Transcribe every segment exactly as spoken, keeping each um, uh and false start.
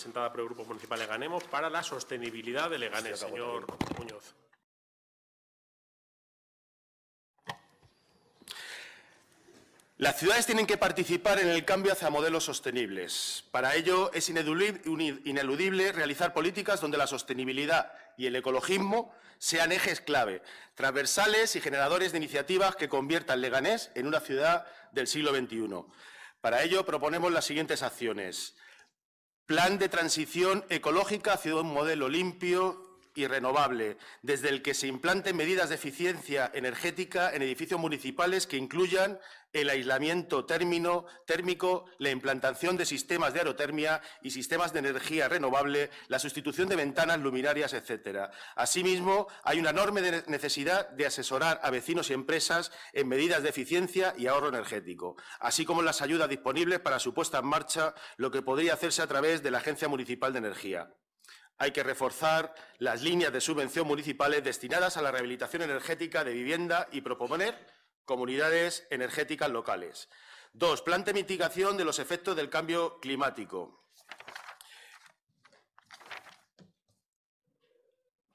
presentada por el Grupo Municipal Leganemos para la sostenibilidad de Leganés. Señor Muñoz. Las ciudades tienen que participar en el cambio hacia modelos sostenibles. Para ello es ineludible realizar políticas donde la sostenibilidad y el ecologismo sean ejes clave, transversales y generadores de iniciativas que conviertan Leganés en una ciudad del siglo veintiuno. Para ello proponemos las siguientes acciones. Plan de transición ecológica hacia un modelo limpio y renovable, desde el que se implanten medidas de eficiencia energética en edificios municipales que incluyan el aislamiento término, térmico, la implantación de sistemas de aerotermia y sistemas de energía renovable, la sustitución de ventanas, luminarias, etcétera. Asimismo, hay una enorme necesidad de asesorar a vecinos y empresas en medidas de eficiencia y ahorro energético, así como las ayudas disponibles para su puesta en marcha, lo que podría hacerse a través de la Agencia Municipal de Energía. Hay que reforzar las líneas de subvención municipales destinadas a la rehabilitación energética de vivienda y proponer comunidades energéticas locales. Dos, plan de mitigación de los efectos del cambio climático.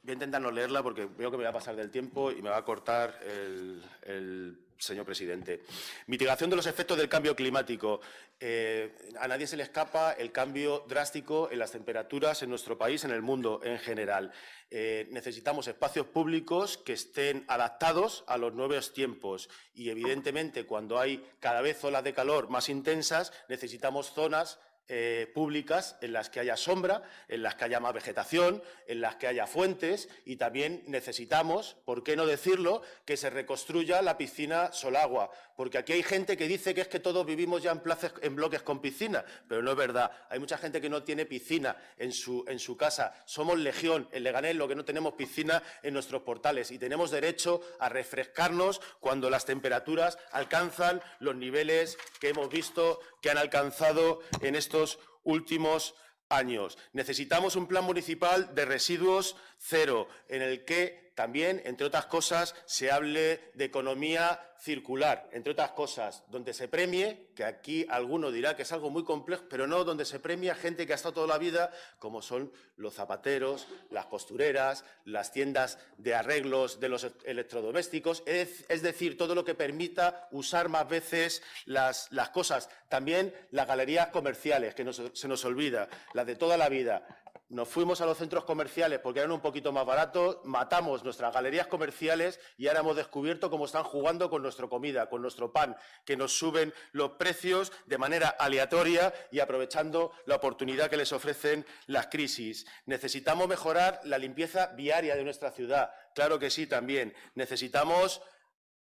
Voy a intentar no leerla porque veo que me va a pasar del tiempo y me va a cortar el, el señor presidente. Mitigación de los efectos del cambio climático. Eh, a nadie se le escapa el cambio drástico en las temperaturas en nuestro país, en el mundo en general. Eh, necesitamos espacios públicos que estén adaptados a los nuevos tiempos y, evidentemente, cuando hay cada vez olas de calor más intensas, necesitamos zonas Eh, públicas en las que haya sombra, en las que haya más vegetación, en las que haya fuentes, y también necesitamos, por qué no decirlo, que se reconstruya la piscina Solagua, porque aquí hay gente que dice que es que todos vivimos ya en, plazas, en bloques con piscina, pero no es verdad. Hay mucha gente que no tiene piscina en su, en su casa. Somos legión en Leganés lo que no tenemos piscina en nuestros portales, y tenemos derecho a refrescarnos cuando las temperaturas alcanzan los niveles que hemos visto que han alcanzado en estos últimos años. Necesitamos un plan municipal de residuos cero, en el que también, entre otras cosas, se hable de economía circular, entre otras cosas, donde se premie, que aquí alguno dirá que es algo muy complejo, pero no, donde se premia gente que ha estado toda la vida, como son los zapateros, las costureras, las tiendas de arreglos de los electrodomésticos, es, es decir, todo lo que permita usar más veces las, las cosas. También las galerías comerciales, que nos, se nos olvida, las de toda la vida. Nos fuimos a los centros comerciales porque eran un poquito más baratos, matamos nuestras galerías comerciales y ahora hemos descubierto cómo están jugando con nuestra comida, con nuestro pan, que nos suben los precios de manera aleatoria y aprovechando la oportunidad que les ofrecen las crisis. Necesitamos mejorar la limpieza viaria de nuestra ciudad, claro que sí también. Necesitamos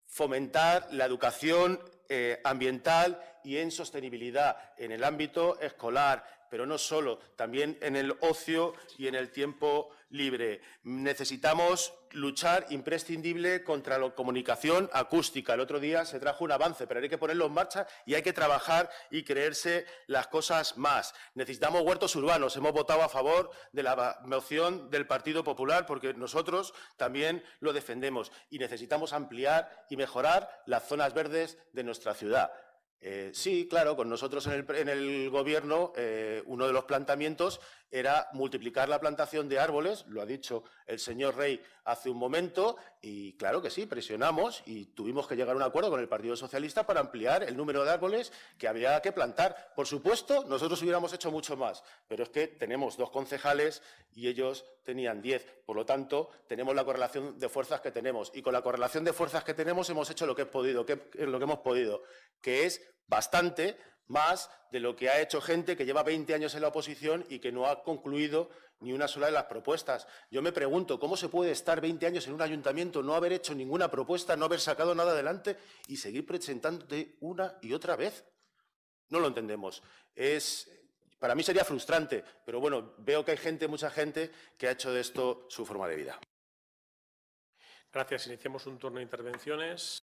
fomentar la educación eh, ambiental y en sostenibilidad en el ámbito escolar, pero no solo, también en el ocio y en el tiempo libre. Necesitamos luchar imprescindible contra la comunicación acústica. El otro día se trajo un avance, pero hay que ponerlo en marcha y hay que trabajar y creerse las cosas más. Necesitamos huertos urbanos. Hemos votado a favor de la moción del Partido Popular porque nosotros también lo defendemos y necesitamos ampliar y mejorar las zonas verdes de nuestra ciudad. Eh, sí, claro, con nosotros en el, en el Gobierno eh, uno de los planteamientos era multiplicar la plantación de árboles, lo ha dicho el señor Rey hace un momento, y claro que sí, presionamos y tuvimos que llegar a un acuerdo con el Partido Socialista para ampliar el número de árboles que había que plantar. Por supuesto, nosotros hubiéramos hecho mucho más, pero es que tenemos dos concejales y ellos tenían diez, por lo tanto, tenemos la correlación de fuerzas que tenemos, y con la correlación de fuerzas que tenemos hemos hecho lo que, he podido, que, lo que hemos podido, que es bastante más de lo que ha hecho gente que lleva veinte años en la oposición y que no ha concluido ni una sola de las propuestas. Yo me pregunto, ¿cómo se puede estar veinte años en un ayuntamiento, no haber hecho ninguna propuesta, no haber sacado nada adelante y seguir presentándote una y otra vez? No lo entendemos. Es, para mí sería frustrante, pero bueno, veo que hay gente, mucha gente, que ha hecho de esto su forma de vida. Gracias. Iniciamos un turno de intervenciones.